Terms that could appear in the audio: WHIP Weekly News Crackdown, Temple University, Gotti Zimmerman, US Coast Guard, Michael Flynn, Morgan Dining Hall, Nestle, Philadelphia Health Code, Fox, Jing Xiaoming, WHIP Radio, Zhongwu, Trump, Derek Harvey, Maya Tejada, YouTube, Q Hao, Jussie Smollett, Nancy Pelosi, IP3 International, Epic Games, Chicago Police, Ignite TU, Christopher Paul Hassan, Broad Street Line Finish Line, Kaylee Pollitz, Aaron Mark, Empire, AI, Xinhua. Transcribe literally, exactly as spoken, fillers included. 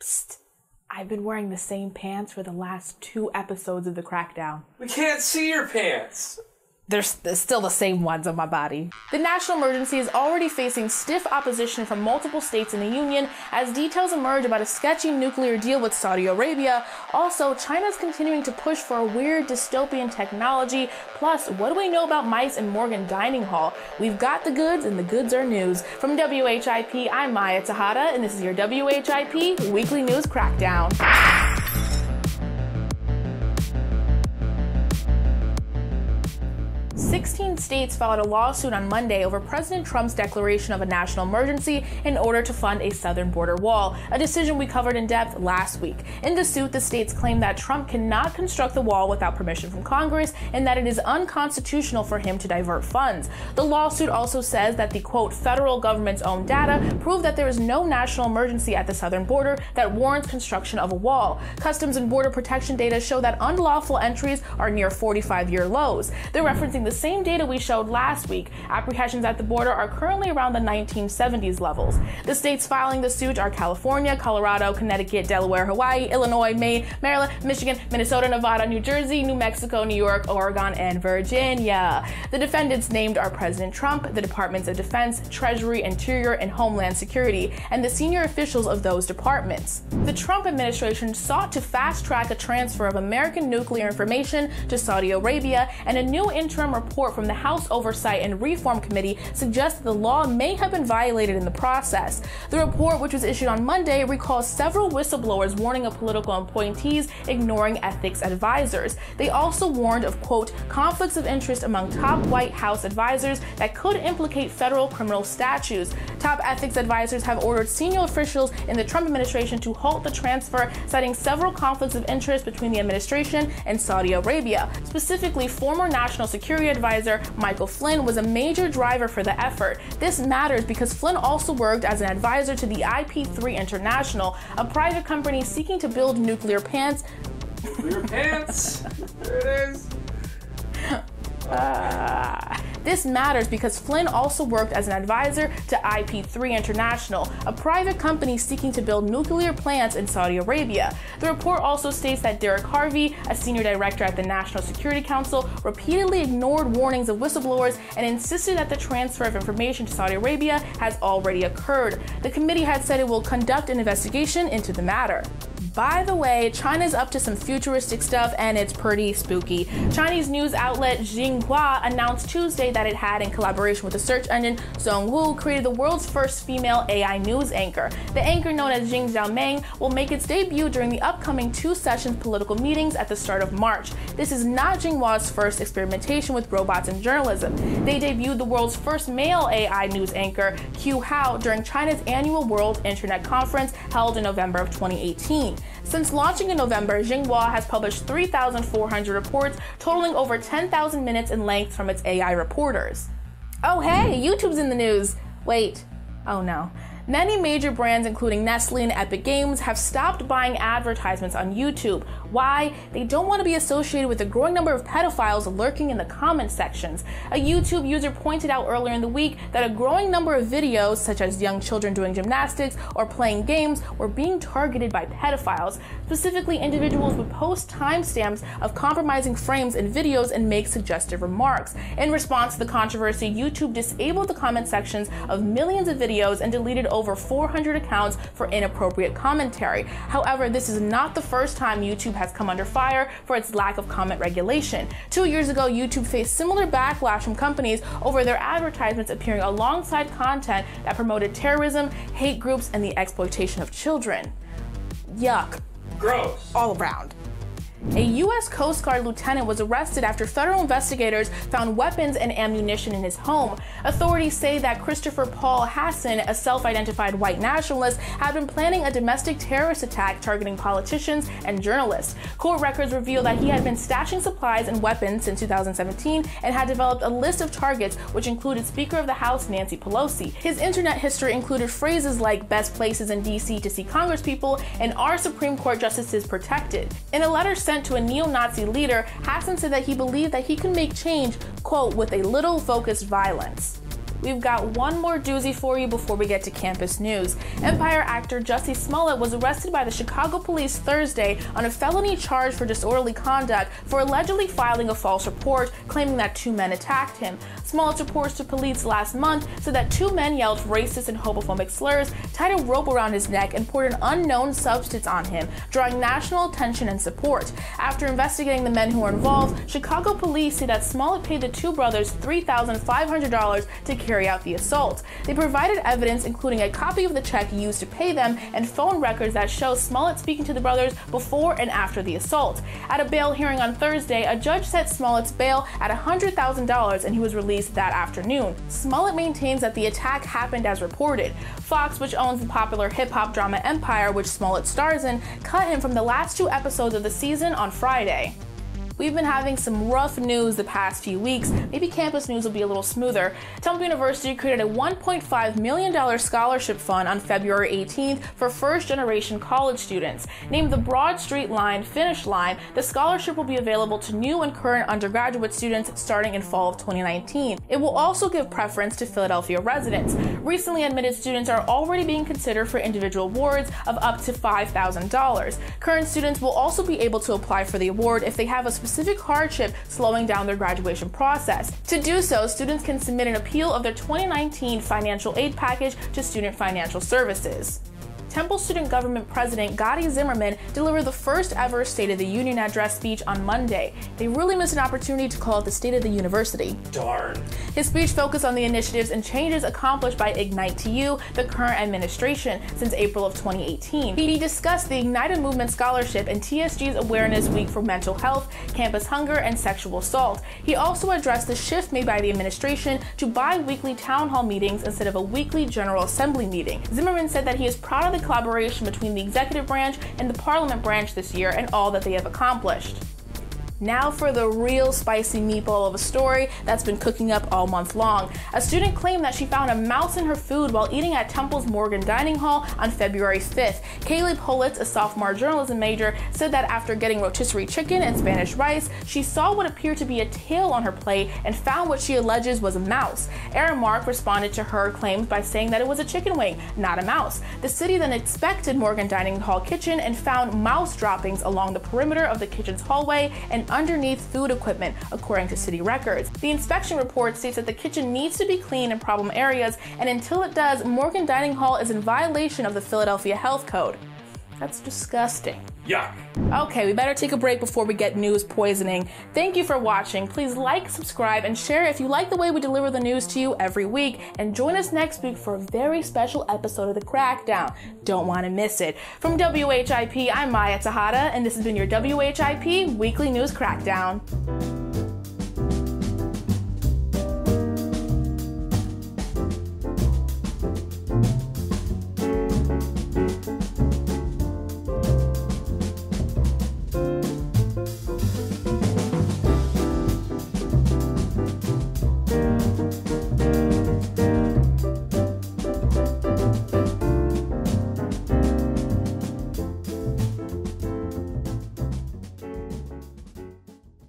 Psst. I've been wearing the same pants for the last two episodes of the Crackdown. We can't see your pants. They're still the same ones on my body. The national emergency is already facing stiff opposition from multiple states in the Union as details emerge about a sketchy nuclear deal with Saudi Arabia. Also, China's continuing to push for a weird dystopian technology. Plus, what do we know about mice and Morgan Dining Hall? We've got the goods, and the goods are news. From W H I P, I'm Maya Tejada, and this is your W H I P Weekly News Crackdown. sixteen states filed a lawsuit on Monday over President Trump's declaration of a national emergency in order to fund a southern border wall, a decision we covered in depth last week. In the suit, the states claim that Trump cannot construct the wall without permission from Congress and that it is unconstitutional for him to divert funds. The lawsuit also says that the, quote, federal government's own data prove that there is no national emergency at the southern border that warrants construction of a wall. Customs and Border Protection data show that unlawful entries are near forty-five year lows. They're referencing the same data we showed last week. Apprehensions at the border are currently around the nineteen seventies levels. The states filing the suit are California, Colorado, Connecticut, Delaware, Hawaii, Illinois, Maine, Maryland, Michigan, Minnesota, Nevada, New Jersey, New Mexico, New York, Oregon, and Virginia. The defendants named are President Trump, the Departments of Defense, Treasury, Interior, and Homeland Security, and the senior officials of those departments. The Trump administration sought to fast-track a transfer of American nuclear information to Saudi Arabia, and a new interim report from the House Oversight and Reform Committee suggests that the law may have been violated in the process. The report, which was issued on Monday, recalls several whistleblowers warning of political appointees ignoring ethics advisors. They also warned of, quote, conflicts of interest among top White House advisors that could implicate federal criminal statutes. Top ethics advisors have ordered senior officials in the Trump administration to halt the transfer, citing several conflicts of interest between the administration and Saudi Arabia. Specifically, former National Security Advisor Michael Flynn was a major driver for the effort. This matters because Flynn also worked as an advisor to the I P three International, a private company seeking to build nuclear pants. Nuclear pants? There it is. Uh, this matters because Flynn also worked as an advisor to I P three International, a private company seeking to build nuclear plants in Saudi Arabia. The report also states that Derek Harvey, a senior director at the National Security Council, repeatedly ignored warnings of whistleblowers and insisted that the transfer of information to Saudi Arabia has already occurred. The committee had said it will conduct an investigation into the matter. By the way, China's up to some futuristic stuff, and it's pretty spooky. Chinese news outlet Xinhua announced Tuesday that it had, in collaboration with the search engine Zhongwu, created the world's first female A I news anchor. The anchor, known as Jing Xiaoming, will make its debut during the upcoming two sessions political meetings at the start of March. This is not Xinhua's first experimentation with robots in journalism. They debuted the world's first male A I news anchor, Q Hao, during China's annual World Internet Conference held in November of twenty eighteen. Since launching in November, Xinhua has published three thousand four hundred reports, totaling over ten thousand minutes in length from its A I reporters. Oh hey, YouTube's in the news. Wait, oh no. Many major brands, including Nestle and Epic Games, have stopped buying advertisements on YouTube. Why? They don't want to be associated with the growing number of pedophiles lurking in the comment sections. A YouTube user pointed out earlier in the week that a growing number of videos, such as young children doing gymnastics or playing games, were being targeted by pedophiles. Specifically, individuals would post timestamps of compromising frames in videos and make suggestive remarks. In response to the controversy, YouTube disabled the comment sections of millions of videos and deleted over four hundred accounts for inappropriate commentary. However, this is not the first time YouTube has come under fire for its lack of comment regulation. Two years ago, YouTube faced similar backlash from companies over their advertisements appearing alongside content that promoted terrorism, hate groups, and the exploitation of children. Yuck. Gross. All around. A U S Coast Guard lieutenant was arrested after federal investigators found weapons and ammunition in his home. Authorities say that Christopher Paul Hassan, a self-identified white nationalist, had been planning a domestic terrorist attack targeting politicians and journalists. Court records reveal that he had been stashing supplies and weapons since two thousand seventeen and had developed a list of targets, which included Speaker of the House Nancy Pelosi. His internet history included phrases like "best places in D C to see congresspeople" and "are Supreme Court justices protected?" In a letter sent to a neo-Nazi leader, Hassan said that he believed that he could make change, quote, with a little focused violence. we've got one more doozy for you before we get to campus news. Empire actor Jussie Smollett was arrested by the Chicago Police Thursday on a felony charge for disorderly conduct for allegedly filing a false report claiming that two men attacked him. Smollett's reports to police last month said that two men yelled racist and homophobic slurs, tied a rope around his neck, and poured an unknown substance on him, drawing national attention and support. After investigating the men who were involved, Chicago police say that Smollett paid the two brothers three thousand five hundred dollars to carry out the assault. They provided evidence, including a copy of the check used to pay them and phone records that show Smollett speaking to the brothers before and after the assault. At a bail hearing on Thursday, a judge set Smollett's bail at one hundred thousand dollars and he was released that afternoon. Smollett maintains that the attack happened as reported. Fox, which owns the popular hip-hop drama Empire, which Smollett stars in, cut him from the last two episodes of the season on Friday. We've been having some rough news the past few weeks. Maybe campus news will be a little smoother. Temple University created a one point five million dollars scholarship fund on February eighteenth for first-generation college students. Named the Broad Street Line Finish Line, the scholarship will be available to new and current undergraduate students starting in fall of twenty nineteen. It will also give preference to Philadelphia residents. Recently admitted students are already being considered for individual awards of up to five thousand dollars. Current students will also be able to apply for the award if they have a specific hardship slowing down their graduation process. To do so, students can submit an appeal of their twenty nineteen financial aid package to Student Financial Services. Temple Student Government President Gotti Zimmerman delivered the first ever State of the Union address speech on Monday. They really missed an opportunity to call it the State of the University. Darn. His speech focused on the initiatives and changes accomplished by Ignite T U, the current administration, since April of twenty eighteen. He discussed the Ignited Movement Scholarship and T S G's Awareness Week for mental health, campus hunger, and sexual assault. He also addressed the shift made by the administration to bi-weekly town hall meetings instead of a weekly General Assembly meeting. Zimmerman said that he is proud of the collaboration between the executive branch and the parliament branch this year and all that they have accomplished. Now for the real spicy meatball of a story that's been cooking up all month long. A student claimed that she found a mouse in her food while eating at Temple's Morgan Dining Hall on February fifth. Kaylee Pollitz, a sophomore journalism major, said that after getting rotisserie chicken and Spanish rice, she saw what appeared to be a tail on her plate and found what she alleges was a mouse. Aaron Mark responded to her claims by saying that it was a chicken wing, not a mouse. The city then inspected Morgan Dining Hall kitchen and found mouse droppings along the perimeter of the kitchen's hallway and underneath food equipment, according to city records. The inspection report states that the kitchen needs to be cleaned in problem areas, and until it does, Morgan Dining Hall is in violation of the Philadelphia Health Code. That's disgusting. Yuck. Okay, we better take a break before we get news poisoning. Thank you for watching. Please like, subscribe, and share if you like the way we deliver the news to you every week. And join us next week for a very special episode of The Crackdown. Don't want to miss it. From W H I P, I'm Maya Tejada, and this has been your W H I P Weekly News Crackdown.